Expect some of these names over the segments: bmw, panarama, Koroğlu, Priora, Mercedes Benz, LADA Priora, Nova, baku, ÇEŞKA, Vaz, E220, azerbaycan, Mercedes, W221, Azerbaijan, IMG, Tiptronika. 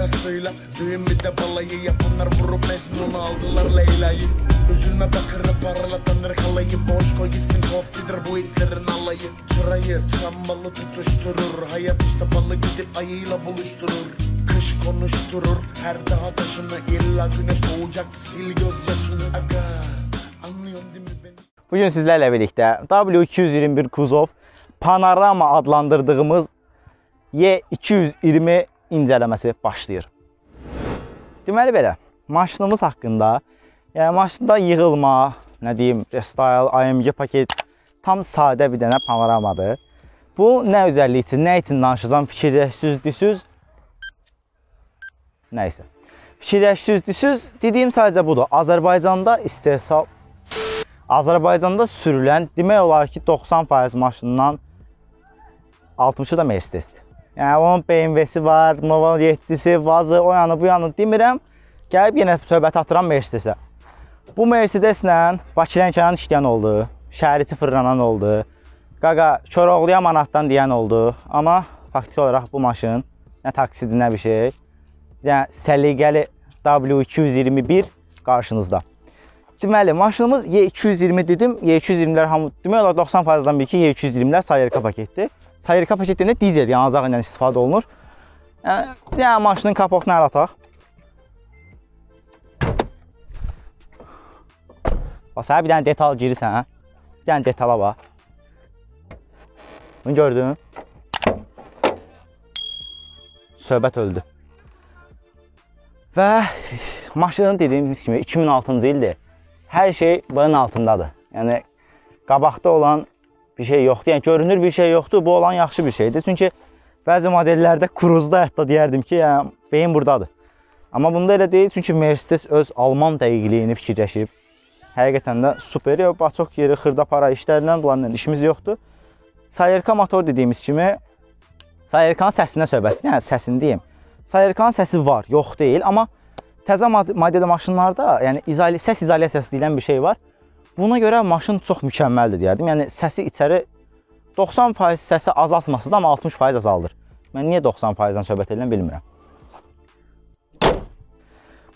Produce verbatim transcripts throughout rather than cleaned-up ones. parasıyla. Düğümü de balayı yapanlar vurup mecnun aldılar Leyla'yı. Üzülme bakırı paralatanır kalayı. Boş koy gitsin koftidir bu itlerin alayı. Çırayı çambalı tutuşturur. Hayat işte balı gidip ayıyla buluşturur. Kış konuşturur her daha taşını. İlla güneş doğacak sil gözyaşını. Aga anlıyorsun değil mi beni? Bugün sizlerle birlikte W iki yüz yirmi bir Kuzov Panorama adlandırdığımız E iki yüz iyirmi incələməsi başlayır. Deməli belə, maşınımız haqqında, yəni maşında yığılma, nə deyim, restyle, I M G paket tam sadə bir dənə panoramadır. Bu nə özəlliyi üçün, nə üçün danışacağım fikirləşdirirsiniz? Nəysə. Fikirləşdirirsiniz, dediyim sadəcə budur. Azərbaycanda istehsal Azərbaycanda sürülən demək olar ki doxsan faiz maşından altmışı da Mercedesdir. Yəni onun B M W'si var, Nova yeddisi, Vazı, o yanı bu yanı demirəm. Gəlib yenə söhbəti atıram Mercedesə. Bu Mercedeslə Bakıdan kənar işləyən oldu, şəhəri sıfırlanan oldu, qaqa Koroğluya manatdan deyən oldu. Amma faktiki olaraq bu maşın nə taksidi nə bir şey. Yəni səliqəli W iki yüz iyirmi bir qarşınızda. Deməli, maşınımız E iki yüz iyirmi dedim. E iki yüz iyirmilər hamı demək olar doxsan faizdən bir ki E iki yüz iyirmilər sayırka paketdir. Sayırka paketində dizel yanacaq ilə istifadə olunur. Yəni, yəni maşının kapokunu əl ataq. Bax, bir dənə detal girirsən, bir dənə detala bax. Bunu gördün? Söhbət öldü. Və maşının dediyimiz kimi iki min altıncı ildir. Hər şey bunun altındadır. Yəni qabaqda olan bir şey yoxdur. Yəni görünür bir şey yoxdur. Bu olan yaxşı bir şeydir. Çünki bəzi modellərdə kruzda hətta deyərdim ki, yəni beyin burdadır. Amma bunda elə deyil. Çünki Mercedes öz alman dəqiqliyini fikirləşib. Həqiqətən də super. Bax çox yeri xırda para işlərindən bunlarla işimiz yoxdur. Sayırka motor dediyimiz kimi sayırkanın səsinə söhbət. Yəni səsini deyim. Sayırkanın səsi var, yox deyil, amma təzə maddədə maşınlarda yəni izali, səs izolyasiyası deyilən bir şey var. Buna görə maşın çox mükəmməldir deyərdim. Yəni səsi içəri doxsan faiz səsi azaltmasıdır, amma altmış faiz azaldır. Mən niyə doxsan faizdən söhbət edirəm bilmirəm.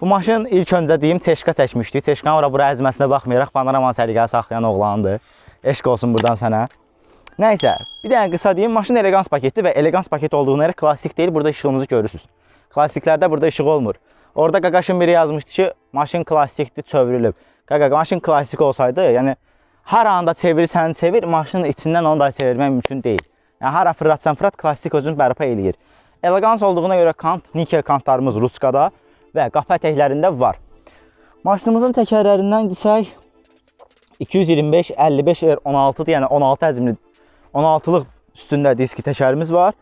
Bu maşın ilk öncə deyim Teşka çəkmişdi. Teşkanın ora bura əzməsinə baxmayaraq panoramanı səliqəsi saxlayan oğlandır. Eşq olsun burdan sənə. Nəysə, bir dənə qısa deyim, maşın elegans paketdir və elegans paket olduğuna görə klassik deyil, burada işığımızı görürsünüz. Klassiklərdə burada işıq olmur. Orada qaqaşın biri yazmışdı ki, maşın klassikdir, çevrilib. Qaqa, maşın klassik olsaydı, yəni hər anda çevirsən çevir, maşının içindən onu da çevirmək mümkün deyil. Yəni hara fırlatsan fırlat, klassik özünü bərpa eləyir. Elegans olduğuna görə kant, nikel kantlarımız ruskada və qapı ətəklərində var. Maşınımızın təkərlərindən desək iki yüz iyirmi beş əlli beş R on altıdır, yəni on altı həcmli on altılıq üstündə diski təkərimiz var.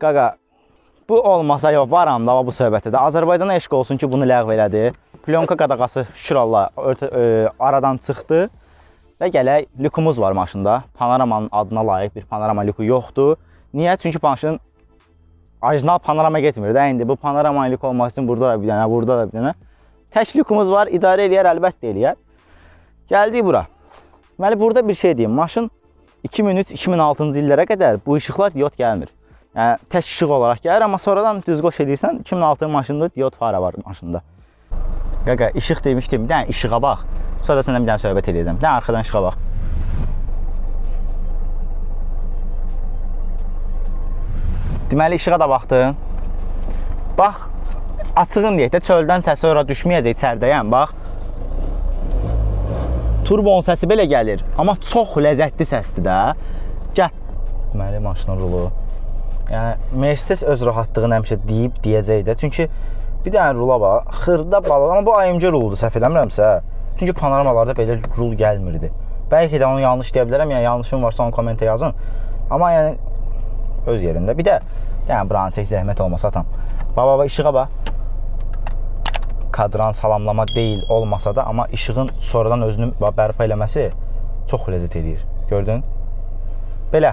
Qaqa, bu olmasa yox, var amma bu söhbətdə. Azərbaycana eşq olsun ki, bunu ləğv elədi. Plyonka qadağası şükür Allah aradan çıxdı. Və gələk, lükumuz var maşında. Panoramanın adına layiq bir panorama lüku yoxdur. Niyə? Çünki maşın orijinal panorama getmir. İndi bu panorama lüku olması üçün burada da bir dənə, burada da bir dənə. Tək lükumuz var, idarə eləyər, əlbəttə eləyər. Gəldik bura. Deməli, burada bir şey deyim. Maşın iki min üç iki min altıncı illərə qədər bu işıqlar diod gəlmir. Yəni, tək işıq olaraq gəlir, amma sonradan düz qoş edirsən, iki min altı maşında diod fara var maşında. Qaqa, işıq demişdim, bir dənə işığa bax, sonra səndən bir dənə söhbət edəcəm. Bir dənə arxadan işığa bax. Deməli, işığa da baxdın. Bax, açığın deyək də, çöldən səsi ora düşməyəcək içərdəyəm, bax. Turbonun səsi belə gəlir, amma çox ləzzətli səsdir də. Gəl. Deməli, maşının rulu. Yəni, Mercedes öz rahatlığını həmişə deyib, deyəcək də. Çünki bir dənə rula bax, xırda balalı, amma bu I M G ruludur, səhv eləmirəmsə. Çünki panoramalarda belə rul gəlmirdi. Bəlkə də onu yanlış deyə bilərəm, yəni yanlışım varsa onu komentə yazın. Amma yəni, öz yerində. Bir də, yəni, buranı çək zəhmət olmasa atam. Baba, baba, işığa bax. Kadran salamlama deyil olmasa da, amma işığın sonradan özünü bərpa eləməsi çox ləzzət edir. Gördün? Belə,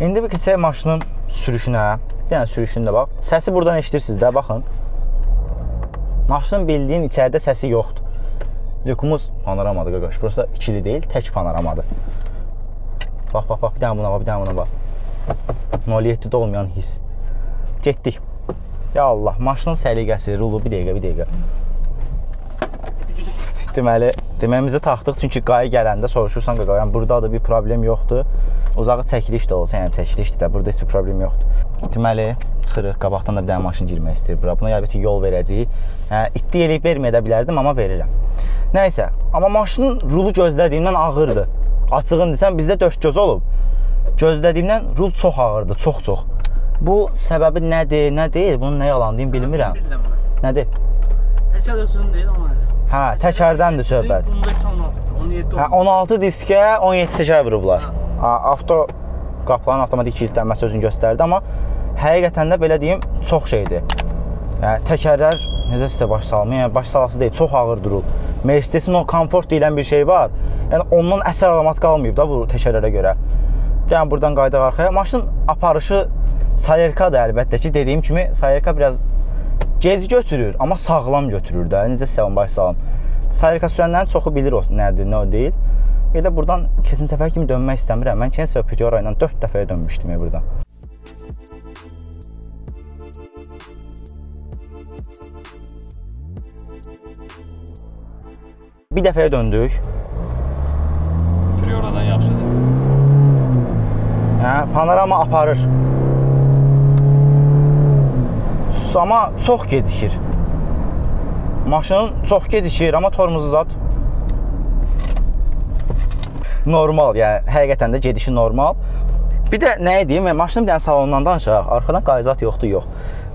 indi bir keçək maşının sürüşünə, yəni sürüşündə bax. Səsi buradan eşitirsiniz də, baxın. Maşının bildiyin içəridə səsi yoxdur. Lükumuz panoramadır, qaqaş. Burası ikili deyil, tək panoramadır. Bax, bax, bax, bir dənə buna bax, bir dənə buna bax. nol yeddidə olmayan his. Getdik. Ya Allah, maşının səliqəsi, rulu, bir dəqiqə, bir dəqiqə. Deməli, deməyimizi taxdıq, çünki qayı gələndə soruşursan qaqa, yəni burada da bir problem yoxdur. Uzağı çəkiliş də olsa, yəni çəkilişdir də, burada heç bir problem yoxdur. Deməli, çıxırıq, qabaqdan da bir dənə maşın girmək istəyir bura. Buna yəlbət ki, yol verəcəyik. İtli eləyib verməyə də bilərdim, amma verirəm. Nəysə, amma maşının rulu gözlədiyimdən ağırdır. Açığın desən, bizdə dörd göz olub. Gözlədiyimdən rul çox ağırdır, çox-çox. Bu səbəbi nədir, nə deyil, bunun nə yalandıyım bilmirəm. Nədir? Təkər özünün deyil, amma nədir? Hə, təkərdəndir söhbət. on beş on altıdır, on yeddi on altı. on altı diskə on yeddi təkər vurublar. Avto qapıların avtomatik kilidlənməsi özünü göstərdi, amma həqiqətən də belə deyim, çox şeydir. Təkərlər, necə sizə baş salmı, baş salası deyil, çox ağır durul. Mercedesin o komfort deyilən bir şey var, yəni ondan əsər alamat qalmayıb da bu təkərlərə görə. Yəni, buradan qaydaq arxaya. Maşının aparışı sayerkadır əlbəttə ki, dediyim kimi sayerka biraz gec götürür, amma sağlam götürür də, necə səvən baş sağlam. Sayerka sürənlərin çoxu bilir o nədir, nə o deyil. Bir də buradan kesin səfər kimi dönmək istəmirəm. Mən Kens və Priora ilə dörd dəfəyə dönmüşdüm buradan. Bir dəfəyə döndük. Prioradan yaxşıdır. Hə, panorama aparır. Amma çox gecikir. Maşının çox gecikir, amma tormuzu zad. Normal, yəni həqiqətən də gedişi normal. Bir də nəyə deyim, maşının bir dənə salondan danışaq, arxadan qayzat yoxdur, yox.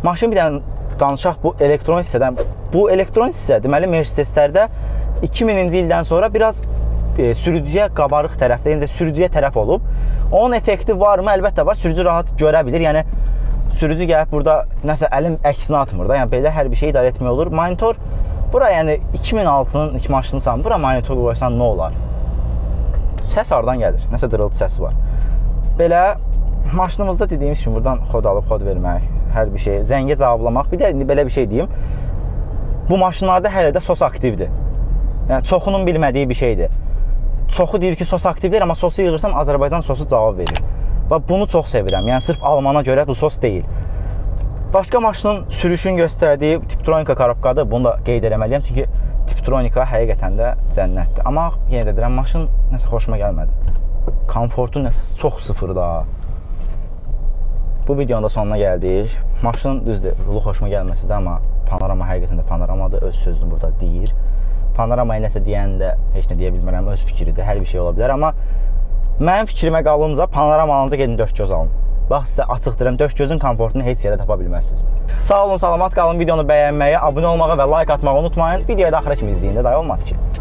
Maşının bir dənə danışaq bu elektron hissədən. Bu elektron hissə, deməli, Mercedeslərdə iki minci ildən sonra biraz sürücüyə qabarıq tərəfdə, yəni sürücüyə tərəf olub. Onun effekti varmı? Əlbəttə var, sürücü rahat görə bilir, yəni sürücü gəlib burada nəsə əlim əksinə atmır da, yəni belə hər bir şey idarə etmək olur. Monitor, bura yəni iki min altının iki maşını sanır, bura monitor qoysan nə olar? Səs aradan gəlir, nəsə dırıltı səsi var. Belə maşınımızda dediyimiz kimi buradan xod alıb xod vermək, hər bir şey, zəngə cavablamaq. Bir də belə bir şey deyim, bu maşınlarda hələ də sos aktivdir, yəni çoxunun bilmədiyi bir şeydir. Çoxu deyir ki, sos aktiv deyil, amma sosu yığırsan Azərbaycan sosu cavab verir. Bunu çox sevirəm, yəni sırf almana görə bu sos deyil. Başqa maşının sürüşünü göstərdiyi Tiptronika karabkadır, bunu da qeyd eləməliyəm, çünki Tiptronika həqiqətən də cənnətdir. Amma yenə də deyirəm, maşın nəsə xoşuma gəlmədi. Komfortu nəsə çox sıfırda. Bu videonun da sonuna gəldik. Maşının düzdür, rulu xoşuma gəlməsidir, amma panorama həqiqətən də panoramadır, öz sözünü burada deyir. Panoramaya nəsə deyəndə heç nə deyə bilmərəm, öz fikridir, hər bir şey ola bilər. Amma mənim fikrimə qalınca panorama alınca gedin dörd göz alın. Bax, sizə açıq deyirəm, dörd gözün komfortunu heç yerə tapa bilməzsiniz. Sağ olun, salamat qalın, videonu bəyənməyi, abunə olmağı və like atmağı unutmayın. Videoya da axıra kimi izləyin də, day olmadı ki.